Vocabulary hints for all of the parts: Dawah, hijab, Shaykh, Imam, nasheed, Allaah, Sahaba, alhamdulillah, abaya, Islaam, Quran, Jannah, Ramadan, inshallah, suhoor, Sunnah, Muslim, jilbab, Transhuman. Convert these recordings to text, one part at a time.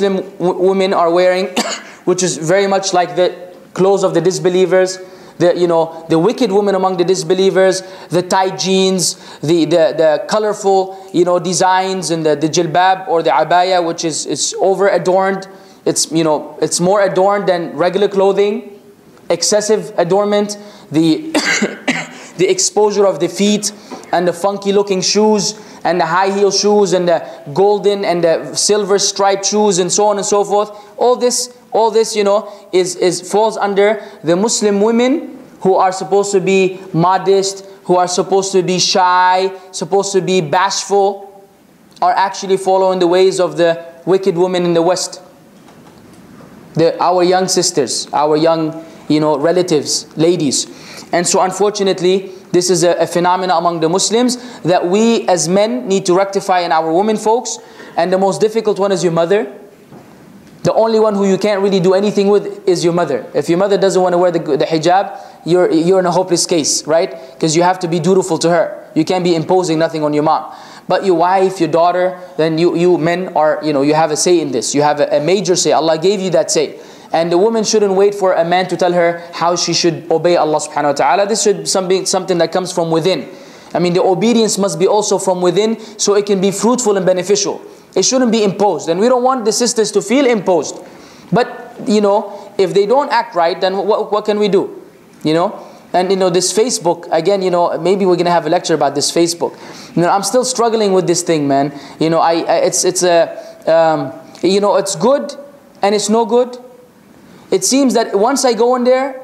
Muslim women are wearing, which is very much like the clothes of the disbelievers, the wicked women among the disbelievers, the tight jeans, the colorful designs, and the jilbab or the abaya, which is over adorned. It's more adorned than regular clothing, excessive adornment, the the exposure of the feet, and the funky looking shoes, and the high heel shoes, and the golden and the silver striped shoes, and so on and so forth. All this falls under the Muslim women who are supposed to be modest, who are supposed to be shy, supposed to be bashful, are actually following the ways of the wicked women in the West. Our young sisters, our young relatives, ladies. And so unfortunately, this is a phenomenon among the Muslims that we as men need to rectify in our women folks. And the most difficult one is your mother. The only one who you can't really do anything with is your mother. If your mother doesn't want to wear the hijab, you're in a hopeless case, right? Because you have to be dutiful to her. You can't be imposing nothing on your mom. But your wife, your daughter, then you men are, you have a say in this. You have a major say. Allah gave you that say. And the woman shouldn't wait for a man to tell her how she should obey Allah subhanahu wa ta'ala. This should be something that comes from within. I mean, the obedience must be also from within so it can be fruitful and beneficial. It shouldn't be imposed. And we don't want the sisters to feel imposed. But, if they don't act right, then what can we do? And this Facebook, again, maybe we're going to have a lecture about this Facebook. I'm still struggling with this thing, man. It's good and it's no good. It seems that once I go in there,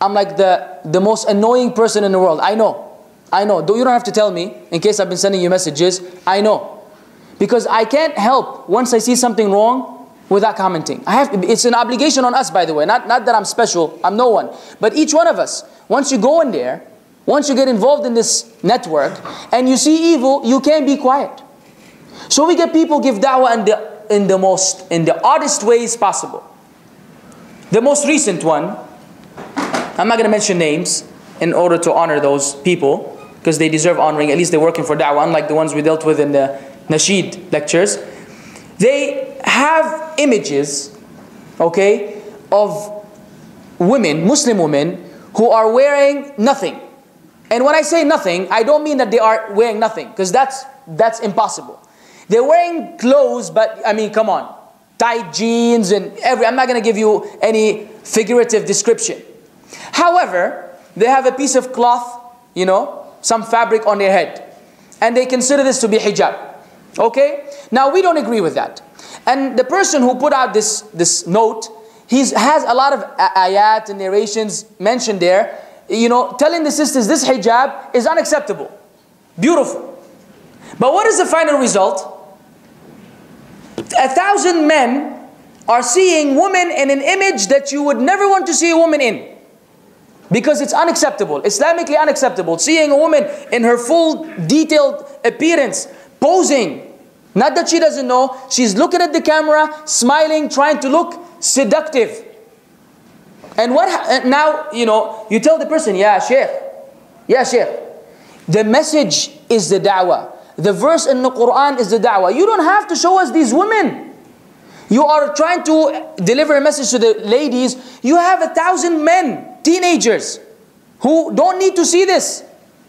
I'm like the most annoying person in the world. I know. You don't have to tell me in case I've been sending you messages. I know, because I can't help once I see something wrong without commenting. It's an obligation on us, by the way. Not that I'm special. I'm no one, but each one of us. Once you go in there, once you get involved in this network and you see evil, you can't be quiet. So we get people give da'wah in the oddest ways possible. The most recent one, I'm not going to mention names in order to honor those people because they deserve honoring. At least they're working for da'wah, unlike the ones we dealt with in the nasheed lectures. They have images, okay, of women, Muslim women, who are wearing nothing. And when I say nothing, I don't mean that they are wearing nothing, because that's impossible. They're wearing clothes, but I mean, come on. Tight jeans and I'm not going to give you any figurative description. However, they have a piece of cloth, some fabric on their head. And they consider this to be hijab. Okay? Now, we don't agree with that. And the person who put out this note, he has a lot of ayat and narrations mentioned there, telling the sisters this hijab is unacceptable. Beautiful. But what is the final result? 1,000 men are seeing women in an image that you would never want to see a woman in, because it's unacceptable, Islamically unacceptable. Seeing a woman in her full detailed appearance, posing. Not that she doesn't know, she's looking at the camera, smiling, trying to look seductive. And you tell the person, yeah Shaykh. The message is the da'wah. The verse in the Quran is the da'wah. You don't have to show us these women. You are trying to deliver a message to the ladies. You have 1,000 men, teenagers, who don't need to see this.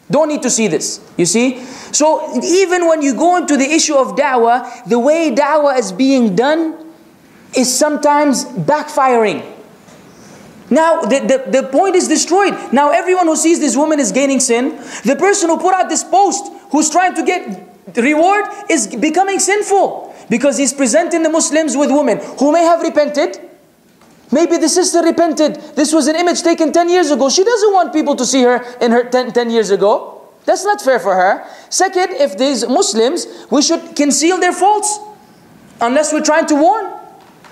Don't need to see this, you see? So even when you go into the issue of da'wah, the way da'wah is being done is sometimes backfiring. Now, the point is destroyed. Now, everyone who sees this woman is gaining sin. The person who put out this post, who's trying to get reward, is becoming sinful, because he's presenting the Muslims with women who may have repented. Maybe the sister repented. This was an image taken 10 years ago. She doesn't want people to see her in her 10 years ago. That's not fair for her. Second, if these Muslims, we should conceal their faults unless we're trying to warn.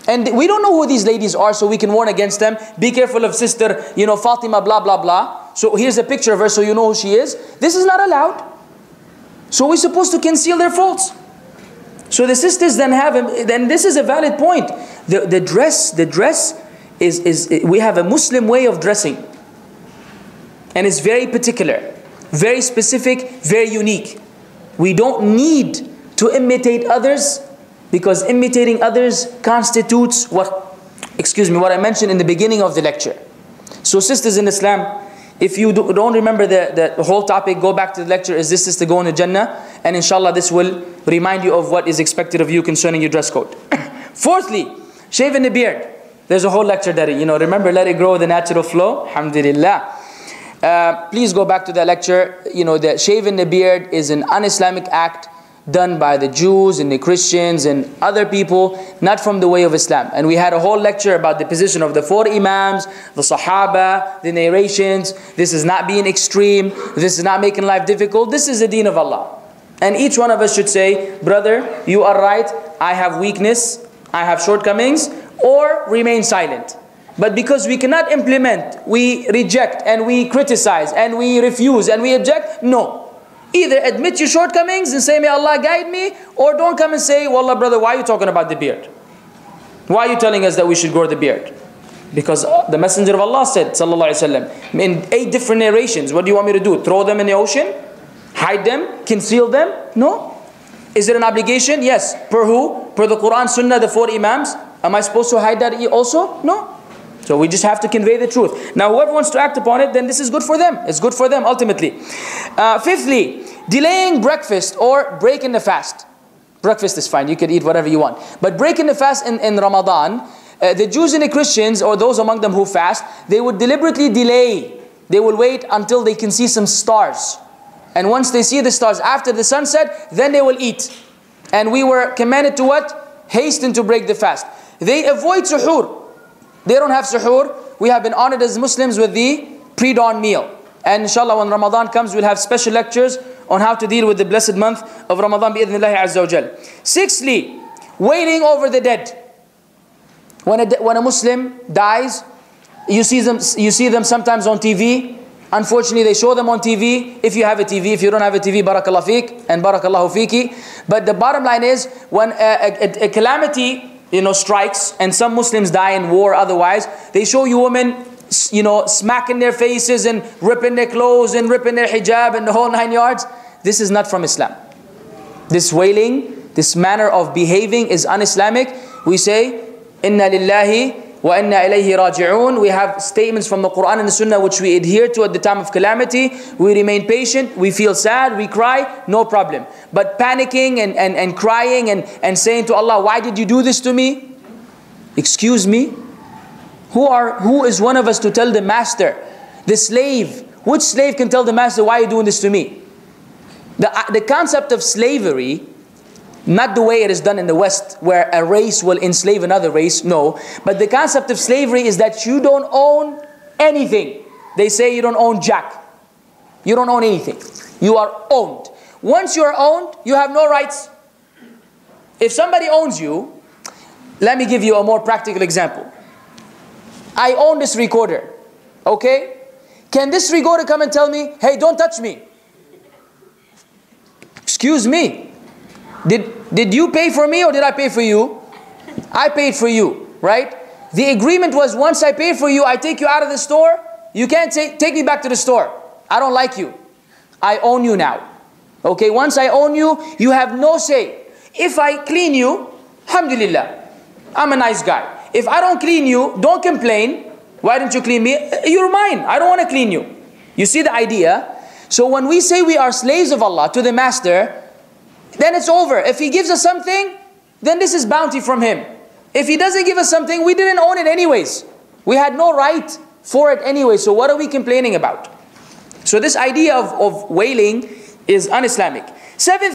And we don't know who these ladies are, so we can warn against them. Be careful of sister, Fatima, blah, blah, blah. So here's a picture of her so you know who she is. This is not allowed. So we're supposed to conceal their faults. So the sisters then this is a valid point. The dress is we have a Muslim way of dressing. And it's very particular, very specific, very unique. We don't need to imitate others because imitating others constitutes what, excuse me, what I mentioned in the beginning of the lecture. So sisters in Islam, if you don't remember the whole topic, go back to the lecture, is this is to go into Jannah, and inshallah this will remind you of what is expected of you concerning your dress code. Fourthly, shaving the beard. There's a whole lecture that, you know, remember, let it grow the natural flow, alhamdulillah. Please go back to that lecture. You know, that shaving the beard is an un-Islamic act done by the Jews and the Christians and other people, not from the way of Islam. And we had a whole lecture about the position of the four Imams, the Sahaba, the narrations. This is not being extreme. This is not making life difficult. This is the deen of Allah. And each one of us should say, brother, you are right. I have weakness. I have shortcomings. Or remain silent. But because we cannot implement, we reject and we criticize and we refuse and we object. No. Either admit your shortcomings and say, may Allah guide me, or don't come and say, wallah brother, why are you talking about the beard? Why are you telling us that we should grow the beard? Because the Messenger of Allah said, sallaAllaahu alayhi wa sallam, in 8 different narrations, what do you want me to do? Throw them in the ocean? Hide them? Conceal them? No. Is it an obligation? Yes. Per who? Per the Quran, Sunnah, the 4 Imams. Am I supposed to hide that also? No. So we just have to convey the truth. Now whoever wants to act upon it, then this is good for them. It's good for them ultimately. Fifthly, delaying breakfast or breaking the fast. Breakfast is fine. You can eat whatever you want. But breaking the fast in Ramadan, the Jews and the Christians, or those among them who fast, they would deliberately delay. They will wait until they can see some stars. And once they see the stars after the sunset, then they will eat. And we were commanded to what? Hasten to break the fast. They avoid suhoor. They don't have suhoor. We have been honored as Muslims with the pre-dawn meal. And inshallah when Ramadan comes, we'll have special lectures on how to deal with the blessed month of Ramadan bi-idhnillahi azza wa jal. Sixthly, wailing over the dead. When a Muslim dies, you see them sometimes on TV. Unfortunately, they show them on TV. If you have a TV, if you don't have a TV, barakallah feek and barakallahu feeki. But the bottom line is, when a calamity, you know, strikes, and some Muslims die in war otherwise, they show you women, you know, smacking their faces and ripping their clothes and ripping their hijab and the whole 9 yards. This is not from Islam. This wailing, this manner of behaving is un-Islamic. We say, inna lillahi wa inna ilayhi raji'un. We have statements from the Quran and the Sunnah which we adhere to at the time of calamity. We remain patient, we feel sad, we cry, no problem. But panicking and crying and saying to Allah, why did you do this to me? Excuse me? Who is one of us to tell the master? The slave. Which slave can tell the master, why are you doing this to me? The concept of slavery, not the way it is done in the West, where a race will enslave another race, no. But the concept of slavery is that you don't own anything. They say you don't own jack. You don't own anything. You are owned. Once you are owned, you have no rights. If somebody owns you, let me give you a more practical example. I own this recorder, okay? Can this recorder come and tell me, hey, don't touch me? Excuse me. Did you pay for me or did I pay for you? I paid for you, right? The agreement was, once I pay for you, I take you out of the store. You can't take me back to the store. I don't like you. I own you now. Okay, once I own you, you have no say. If I clean you, alhamdulillah, I'm a nice guy. If I don't clean you, don't complain. Why didn't you clean me? You're mine. I don't want to clean you. You see the idea? So when we say we are slaves of Allah to the master, then it's over. If he gives us something, then this is bounty from him. If he doesn't give us something, we didn't own it anyways. We had no right for it anyway. So what are we complaining about? So this idea of wailing is un-Islamic. Seventh.